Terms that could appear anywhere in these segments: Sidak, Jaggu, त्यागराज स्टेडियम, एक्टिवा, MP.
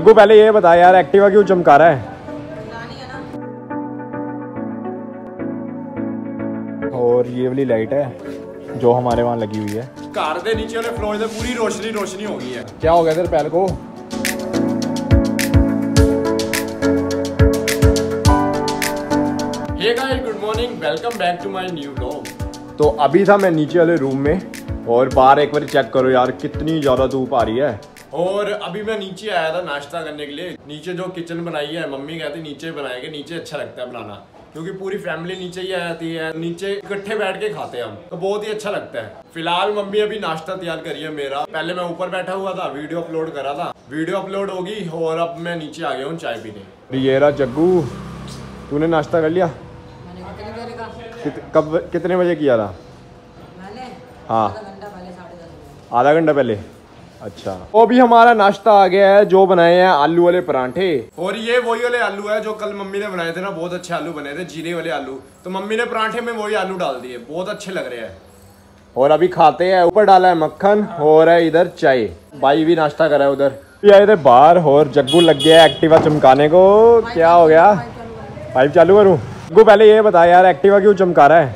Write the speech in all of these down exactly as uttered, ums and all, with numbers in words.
जग्गू पहले ये बता यार, एक्टिवा क्यों चमका रहा है? और ये वाली लाइट है जो हमारे वहाँ लगी हुई है। कार दे नीचे वाले फ्लोर से पूरी रोशनी रोशनी हो गई है। क्या हो गया सर पहले को? Hey guys, good morning, welcome back to my new vlog. तो अभी था मैं नीचे वाले रूम में और बाहर एक बार चेक करो यार, कितनी ज्यादा धूप आ रही है। और अभी मैं नीचे आया था नाश्ता करने के लिए। नीचे जो किचन बनाई है, मम्मी कहती नीचे बनाएंगे, नीचे अच्छा लगता है बनाना, क्योंकि पूरी फैमिली नीचे ही आ जाती है, नीचे इकट्ठे बैठ के खाते हैं हम, तो बहुत ही अच्छा लगता है। फिलहाल मम्मी अभी नाश्ता तैयार करी है मेरा। पहले मैं ऊपर बैठा हुआ था, वीडियो अपलोड करा था, वीडियो अपलोड होगी और अब मैं नीचे आ गया हूँ चाय पीने। ये रहा जग्गू, तूने नाश्ता कर लिया? कित, कब कितने बजे किया था? हाँ, आधा घंटा पहले। अच्छा, वो भी हमारा नाश्ता आ गया है। जो बनाए हैं आलू वाले परांठे, और ये वही वाले आलू है जो कल मम्मी ने बनाए थे ना, बहुत अच्छे आलू बने थे, जीरे वाले आलू। तो मम्मी ने परांठे में वही आलू डाल दिए, बहुत अच्छे लग रहे हैं। और अभी खाते हैं। ऊपर डाला है मक्खन और है इधर चाय। भाई भी नाश्ता करा है उधर। आए थे बाहर और जग्गू लग गया एक्टिवा चमकाने को। क्या हो गया? पाइप चालू करूँ? जग्गू पहले ये बता यार, एक्टिवा क्यों चमका रहा है?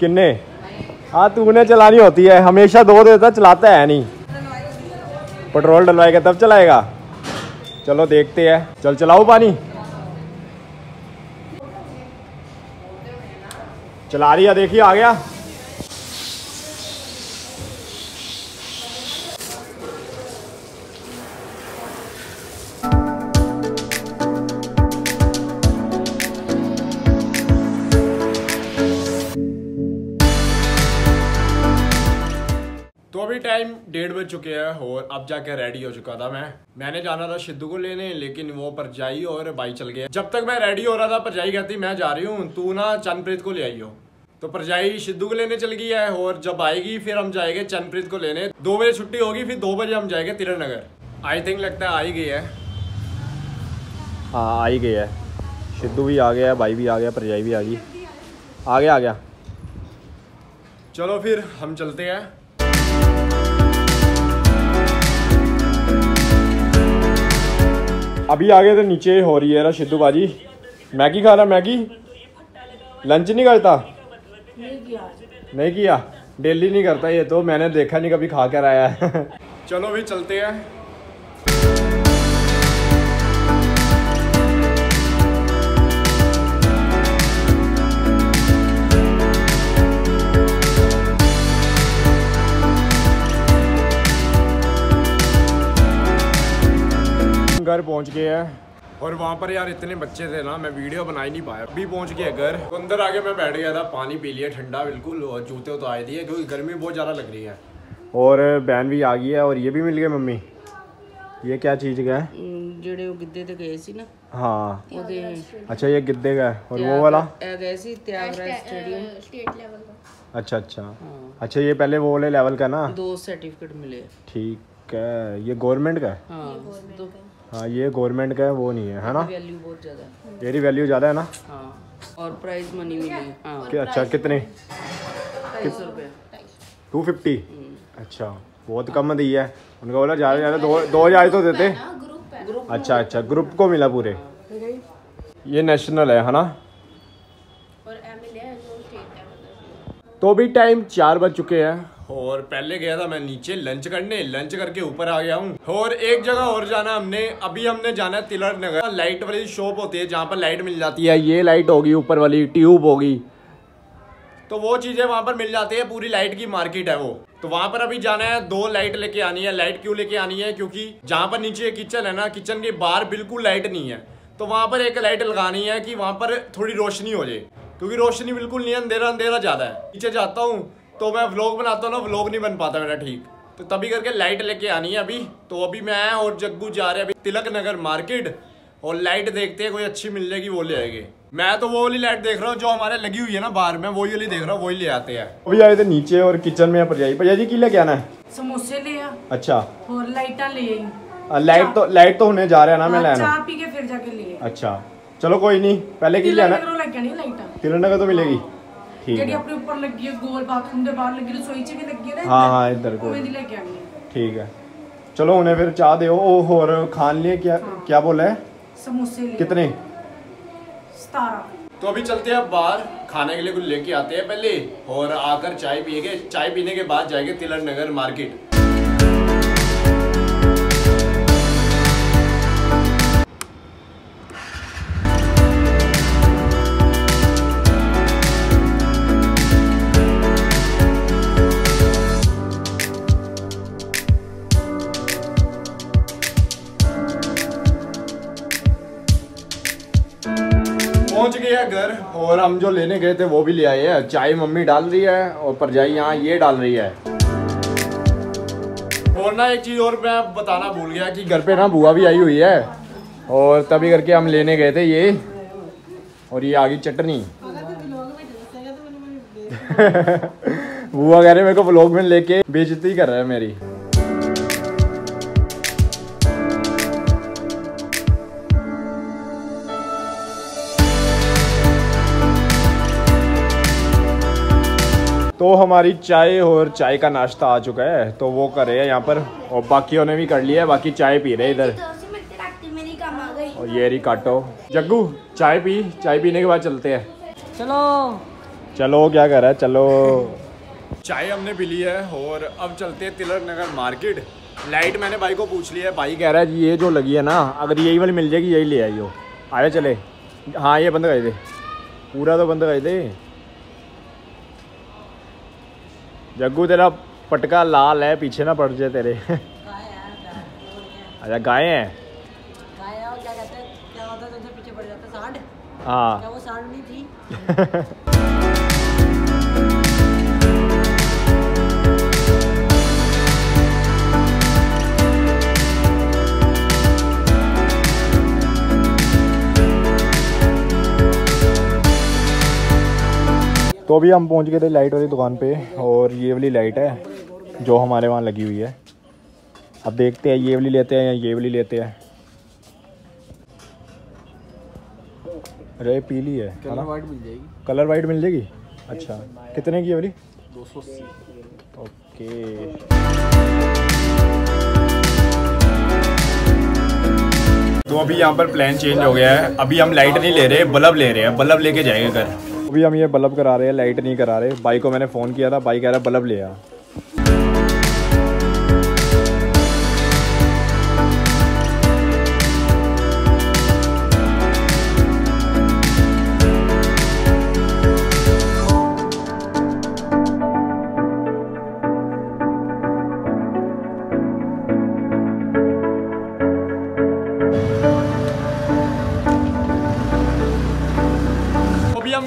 किन्ने? हाँ, तूने चलानी होती है, हमेशा दो देता, चलाता है नहीं। पेट्रोल डलवाएगा तब चलाएगा। चलो देखते हैं। चल चलाओ, पानी चला रही है, देखिए आ गया। अभी टाइम डेढ़ बज चुके हैं और अब जाके रेडी हो चुका था मैं। मैंने जाना था सिद्धू को लेने, लेकिन वो परजाई और भाई चल गए। जब तक मैं रेडी हो रहा था, परजाई कहती मैं जा रही हूँ, तू ना चंदप्रीत को ले आई हो। तो परजाई सिद्धू को लेने चल गई है और जब आएगी फिर हम जाएंगे चंदप्रीत को लेने। दो बजे छुट्टी होगी, फिर दो बजे हम जाएंगे तिरनगर। आई थिंक लगता है आई गई है। हाँ, आई गई है। सिद्धू भी आ गया, भाई भी आ गया, परजाई भी आ गई। आ गया आ गया। चलो फिर हम चलते हैं। अभी आ गए तो नीचे हो रही है ना सिद्धू बाजी, मैगी खा रहा। मैगी लंच नहीं करता? नहीं किया, डेली नहीं करता ये, तो मैंने देखा नहीं कभी खा कर आया है। चलो भी चलते हैं। घर पहुंच गए हैं और वहाँ पर यार इतने बच्चे थे ना, मैं वीडियो बना ही नहीं पाया। अभी पहुंच गया घर, अंदर आके मैं बैठ गया था, पानी पी लिया ठंडा बिल्कुल, और जूते तो आए दिए क्योंकि गर्मी बहुत ज़्यादा लग रही है। और बहन भी आ गई है और ये भी मिल गए। मम्मी ये क्या चीज़ का है? जेड़े वो गिद्धे तो गए सी ना। हाँ, अच्छा ये गिद्धे का है। और वो वाला गए सी त्यागराज स्टेडियम, स्टेट लेवल का। अच्छा अच्छा अच्छा, ये पहले वो वाले लेवल का ना, दो सर्टिफिकेट मिले। ठीक है, ये गवर्नमेंट का है? हाँ, ये गवर्नमेंट का है, वो नहीं है, है ना? वैल्यू बहुत ज़्यादा है, तेरी वैल्यू ज़्यादा है ना। हाँ, और प्राइस मनी मिली। हाँ, क्या? अच्छा, कितने? Two fifty. अच्छा, बहुत कम दी है। उनका बोला ज़्यादा ज़्यादा दो दो हज़ार तो देते। अच्छा अच्छा, ग्रुप को मिला पूरे। ये नेशनल है, है ना? तो भी टाइम चार बज चुके हैं और पहले गया था मैं नीचे लंच करने, लंच करके ऊपर आ गया हूँ। और एक जगह और जाना हमने, अभी हमने जाना है तिलरनगर। लाइट वाली शॉप होती है जहाँ पर लाइट मिल जाती है, ये लाइट होगी, ऊपर वाली ट्यूब होगी, तो वो चीज़ें वहाँ पर मिल जाती है, पूरी लाइट की मार्केट है वो। तो वहाँ पर अभी जाना है, दो लाइट लेके आनी है। लाइट क्यों लेके आनी है? क्योंकि जहाँ पर नीचे किचन है ना, किचन के बाहर बिल्कुल लाइट नहीं है, तो वहाँ पर एक लाइट लगानी है कि वहाँ पर थोड़ी रोशनी हो जाए, क्योंकि रोशनी बिल्कुल नहीं है, अंधेरा अंधेरा ज़्यादा है। नीचे जाता हूँ तो मैं व्लॉग बनाता हूँ ना, व्लॉग नहीं बन पाता मेरा ठीक, तो तभी करके लाइट लेके आनी है अभी। तो अभी मैं और जग्गू जा रहे हैं अभी तिलक नगर मार्केट, और लाइट देखते हैं कोई अच्छी मिल जाएगी वो ले आएंगे। मैं तो वो वाली लाइट देख रहा हूँ जो हमारे लगी हुई है ना बाहर, मैं वही वाली देख रहा हूँ, वही ले आते हैं। अभी आए थे नीचे और किचन में परजाई, परजाई की लेके आना है समोसे ले आ। अच्छा, और लाइट ले आई। लाइट तो लाइट तो होने जा रहा है ना, मैं लेना पी के फिर जाके ले। अच्छा चलो कोई नहीं, पहले की लेना तिलनगर तो मिलेगी। ठीक अपने ऊपर लगी है, गोल बाथरूम के बाहर लगी, रसोई च भी लगी है ना। हाँ हाँ, इधर को। ठीक है। चलो उन्हें फिर चाह दे और खान लिए। क्या हाँ। क्या बोला है? समोसे लिए। कितने? सतारह। तो अभी चलते हैं अब बाहर खाने के लिए कुछ लेके आते हैं पहले, और आकर चाय पिएंगे। चाय पीने के बाद जाएंगे तिलक नगर मार्केट। पहुंच गया घर, और हम जो लेने गए थे वो भी ले आए हैं। चाय मम्मी डाल रही है और परजाई यहाँ ये डाल रही है। और ना एक चीज़ और मैं बताना भूल गया कि घर पे ना बुआ भी आई हुई है, और तभी करके हम लेने गए थे ये। और ये आ गई चटनी। बुआ कह रहे मेरे को व्लॉग में लेके बेइज्जती कर रहा है मेरी। तो हमारी चाय और चाय का नाश्ता आ चुका है, तो वो कर रहे हैं यहाँ पर, और बाकियों ने भी कर लिया है। बाकी चाय पी रहे हैं इधर। और ये री काटो। जग्गू चाय पी, चाय पीने के बाद चलते हैं। चलो चलो क्या कर रहा है? चलो। चाय हमने पी ली है और अब चलते हैं तिलक नगर मार्केट। लाइट मैंने भाई को पूछ लिया है, भाई कह रहा है ये जो लगी है ना, अगर यही वाली मिल जाएगी यही ले आई हो। आए चले। हाँ ये बंद कर दे, पूरा तो बंद कर दे। जग्गू तेरा पटका लाल है, पीछे ना पड़ जाए तेरे। अच्छा गाय हैं। हाँ वो सांड नहीं थी। तो अभी हम पहुंच गए थे लाइट वाली दुकान पे, और ये वाली लाइट है जो हमारे वहाँ लगी हुई है। अब देखते हैं ये वाली लेते हैं या ये वाली लेते हैं। अरे पीली है, कलर वाइट मिल जाएगी। कलर वाइट मिल जाएगी। अच्छा कितने की ये वाली? दो सौ अस्सी। ओके। तो अभी यहाँ पर प्लान चेंज हो गया है। अभी हम लाइट नहीं ले रहे, बल्ब ले रहे हैं। बल्ब लेके जाएंगे घर। अभी हम ये बल्ब करा रहे हैं, लाइट नहीं करा रहे। भाई को मैंने फ़ोन किया था, भाई कह रहा है बल्ब ले आ।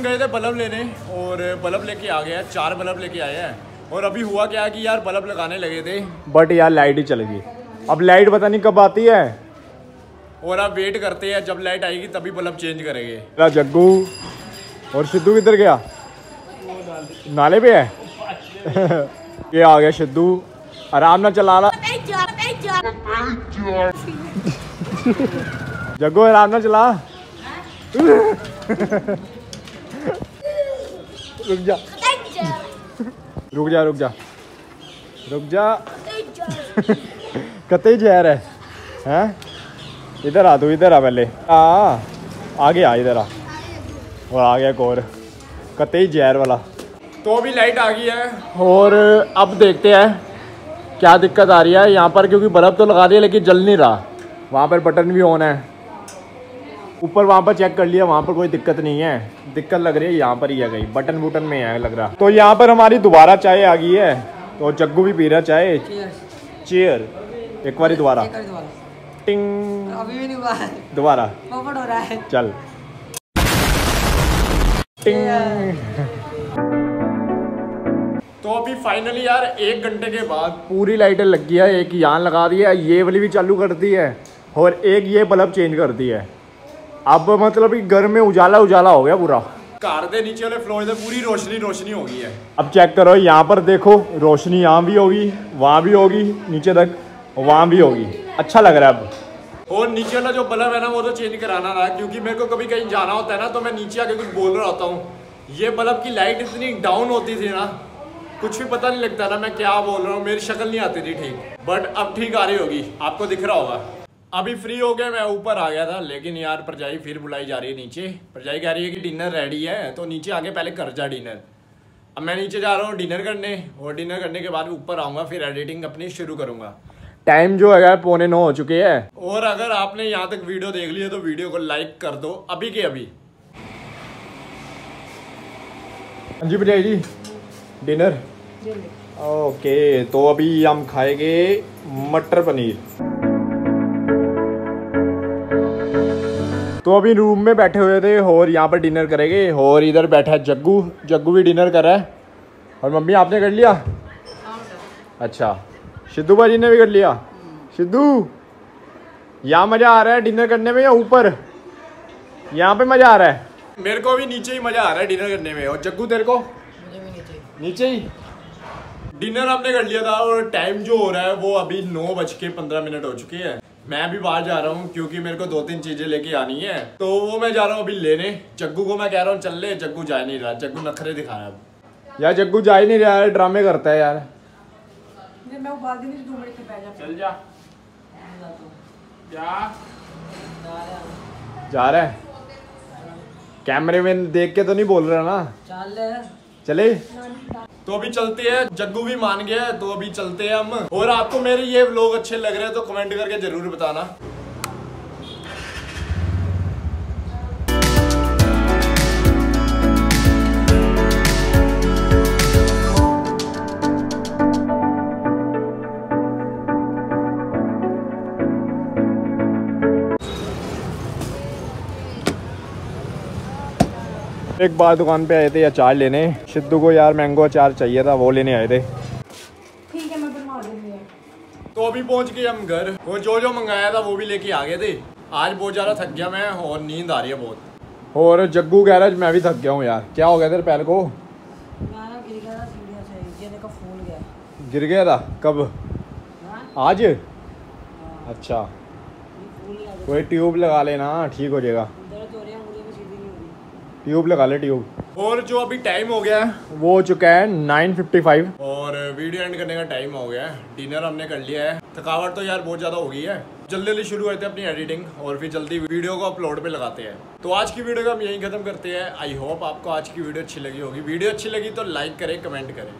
गए थे बल्ब लेने और बल्ब लेके आ गया। चार बल्ब लेके आए हैं। और अभी हुआ क्या कि यार बल्ब लगाने लगे थे, बट यार लाइट ही चली गई। अब लाइट पता नहीं कब आती है, और अब वेट करते हैं जब लाइट आएगी तभी बल्ब चेंज करेंगे। जग्गू और सिद्धू किधर गया? नाले पे है। ये आ गया सिद्धू, आराम ना चला रहा। जग्गू आराम ना चला। रुक जा रुक जा रुक जा रुक जा। कतई जहर है हैं? इधर आ तू, इधर आ पहले। आ आगे आ, इधर आ। और आ गया कोर, कतई जहर वाला। तो अभी लाइट आ गई है, और अब देखते हैं क्या दिक्कत आ रही है यहाँ पर, क्योंकि बल्ब तो लगा दिया लेकिन जल नहीं रहा। वहाँ पर बटन भी ऑन है, ऊपर वहाँ पर चेक कर लिया, वहाँ पर कोई दिक्कत नहीं है। दिक्कत लग रही है यहाँ पर ही है, गई बटन बुटन में है लग रहा। तो यहाँ पर हमारी दोबारा चाय आ गई है, तो जग्गू भी पी रहा चाय। चेयर एक बार दोबारा टिंग, अभी भी दोबारा हो रहा है। चल टिंग। तो अभी फाइनली यार एक घंटे के बाद पूरी लाइटें लग गई है। एक यहाँ लगा दी है, ये वाली भी चालू कर दी है, और एक ये बल्ब चेंज कर दी है। अब मतलब घर में उजाला उजाला हो गया पूरा। कार दे नीचे वाले फ्लोर से पूरी रोशनी रोशनी हो गई है। अब चेक करो यहाँ पर, देखो रोशनी यहाँ भी होगी, वहाँ भी होगी, नीचे तक वहाँ भी होगी। अच्छा लग रहा है अब। और नीचे वाला जो बल्ब है ना वो तो चेंज कराना रहा, क्योंकि मेरे को कभी कहीं जाना होता है ना तो मैं नीचे आके कुछ बोल रहा होता हूँ। ये बल्ब की लाइट इतनी डाउन होती थी ना, कुछ भी पता नहीं लगता था मैं क्या बोल रहा हूँ, मेरी शक्ल नहीं आती थी ठीक, बट अब ठीक आ रही होगी, आपको दिख रहा होगा। अभी फ्री हो गया, मैं ऊपर आ गया था, लेकिन यार परजाई फिर बुलाई जा रही है नीचे। परजाई कह रही है कि डिनर रेडी है, तो नीचे आके पहले कर जा डिनर। अब मैं नीचे जा रहा हूँ डिनर करने, और डिनर करने के बाद ऊपर आऊँगा, फिर एडिटिंग अपनी शुरू करूँगा। टाइम जो है पौने नौ हो चुके हैं, और अगर आपने यहाँ तक वीडियो देख ली है तो वीडियो को लाइक कर दो अभी के अभी। हाँ जी भैया जी, डिनर ओके। तो अभी हम खाएंगे मटर पनीर। तो अभी रूम में बैठे हुए थे और यहाँ पर डिनर करेंगे, और इधर बैठा है जग्गू, जग्गू भी डिनर कर रहा है। और मम्मी आपने कर लिया? अच्छा, सिद्धू भाई ने भी कर लिया। सिद्धू, यहाँ मज़ा आ रहा है डिनर करने में या ऊपर? यहाँ पे मज़ा आ रहा है? मेरे को भी नीचे ही मज़ा आ रहा है डिनर करने में। और जग्गू तेरे को? मुझे भी नीचे नीचे ही। डिनर हमने कर लिया था, और टाइम जो हो रहा है वो अभी नौ बज के पंद्रह मिनट हो चुके हैं। मैं भी बाहर जा रहा हूँ क्योंकि मेरे को दो तीन चीज़ें लेके आनी है, तो वो मैं जा रहा हूँ अभी लेने। जग्गू को मैं कह रहा हूँ चल ले, जग्गू जा नहीं रहा, जग्गू नखरे दिखा रहा है। यार जग्गू जा ही नहीं रहा है, ड्रामे करता है यार। मैं उबाल देने दो मिनट के पहले चल जा। जा जा रहा है, कैमरे में देख के तो नहीं बोल रहा ना। चल चले, तो अभी चलते हैं। जग्गू भी मान गया है, तो अभी चलते हैं हम। और आपको मेरे ये व्लॉग अच्छे लग रहे हैं तो कमेंट करके जरूर बताना। एक बार दुकान पे आए थे अचार लेने, सिद्धू को यार मैंगो अचार चाहिए था, वो लेने आए थे। ठीक है, मैं बनवा दूंगी। तो अभी पहुंच गए हम घर, और जो जो मंगाया था वो भी लेके आ गए थे। आज बहुत ज़्यादा थक गया मैं, और नींद आ रही है बहुत। और जग्गू कह रहा है मैं भी थक गया हूँ यार। क्या हो गया तेरे पैर को? गिर गया था। कब? आज? अच्छा, कोई ट्यूब लगा लेना, ठीक हो जाएगा। ट्यूब लगा ले, ट्यूब। और जो अभी टाइम हो गया है वो हो चुका है नाइन फिफ्टी फाइव, और वीडियो एंड करने का टाइम हो गया है। डिनर हमने कर लिया है, थकावट तो यार बहुत ज़्यादा हो गई है। जल्दी जल्दी शुरू करते हैं अपनी एडिटिंग, और फिर जल्दी वीडियो को अपलोड पे लगाते हैं। तो आज की वीडियो को हम यहीं खत्म करते हैं। आई होप आपको आज की वीडियो अच्छी लगी होगी। वीडियो अच्छी लगी तो लाइक करें, कमेंट करें।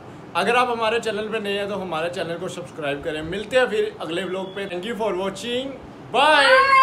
अगर आप हमारे चैनल पर नए हैं तो हमारे चैनल को सब्सक्राइब करें। मिलते हैं फिर अगले व्लॉग पे। Thank you for watching, bye.